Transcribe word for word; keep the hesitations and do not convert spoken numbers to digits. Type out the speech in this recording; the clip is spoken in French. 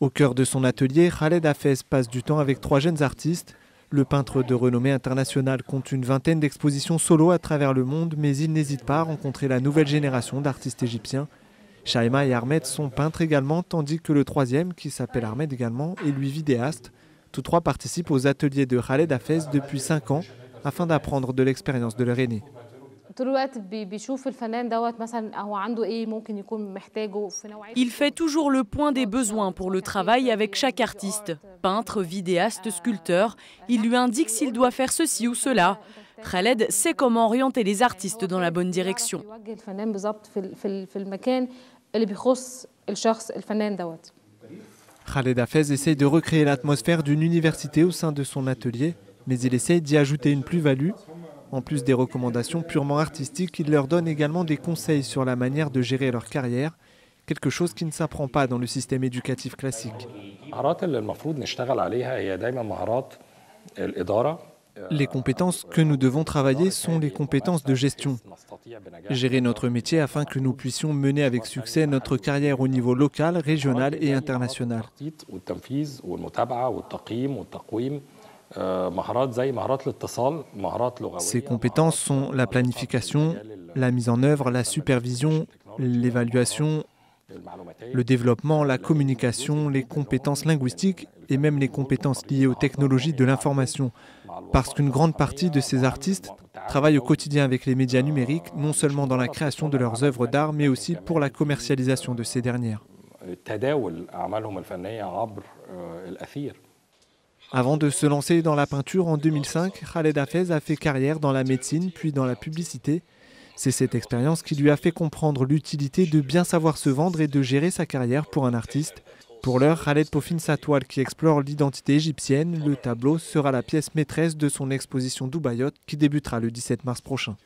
Au cœur de son atelier, Khaled Hafez passe du temps avec trois jeunes artistes. Le peintre de renommée internationale compte une vingtaine d'expositions solo à travers le monde, mais il n'hésite pas à rencontrer la nouvelle génération d'artistes égyptiens. Shayma et Ahmed sont peintres également, tandis que le troisième, qui s'appelle Ahmed également, est lui vidéaste. Tous trois participent aux ateliers de Khaled Hafez depuis cinq ans, afin d'apprendre de l'expérience de leur aîné. Il fait toujours le point des besoins pour le travail avec chaque artiste. Peintre, vidéaste, sculpteur, il lui indique s'il doit faire ceci ou cela. Khaled sait comment orienter les artistes dans la bonne direction. Khaled Hafez essaye de recréer l'atmosphère d'une université au sein de son atelier, mais il essaye d'y ajouter une plus-value. En plus des recommandations purement artistiques, il leur donne également des conseils sur la manière de gérer leur carrière, quelque chose qui ne s'apprend pas dans le système éducatif classique. Les compétences que nous devons travailler sont les compétences de gestion. Gérer notre métier afin que nous puissions mener avec succès notre carrière au niveau local, régional et international. Ces compétences sont la planification, la mise en œuvre, la supervision, l'évaluation, le développement, la communication, les compétences linguistiques et même les compétences liées aux technologies de l'information. Parce qu'une grande partie de ces artistes travaillent au quotidien avec les médias numériques, non seulement dans la création de leurs œuvres d'art, mais aussi pour la commercialisation de ces dernières. Avant de se lancer dans la peinture en deux mille cinq, Khaled Hafez a fait carrière dans la médecine puis dans la publicité. C'est cette expérience qui lui a fait comprendre l'utilité de bien savoir se vendre et de gérer sa carrière pour un artiste. Pour l'heure, Khaled peaufine sa toile qui explore l'identité égyptienne. Le tableau sera la pièce maîtresse de son exposition Dubaiotte qui débutera le dix-sept mars prochain.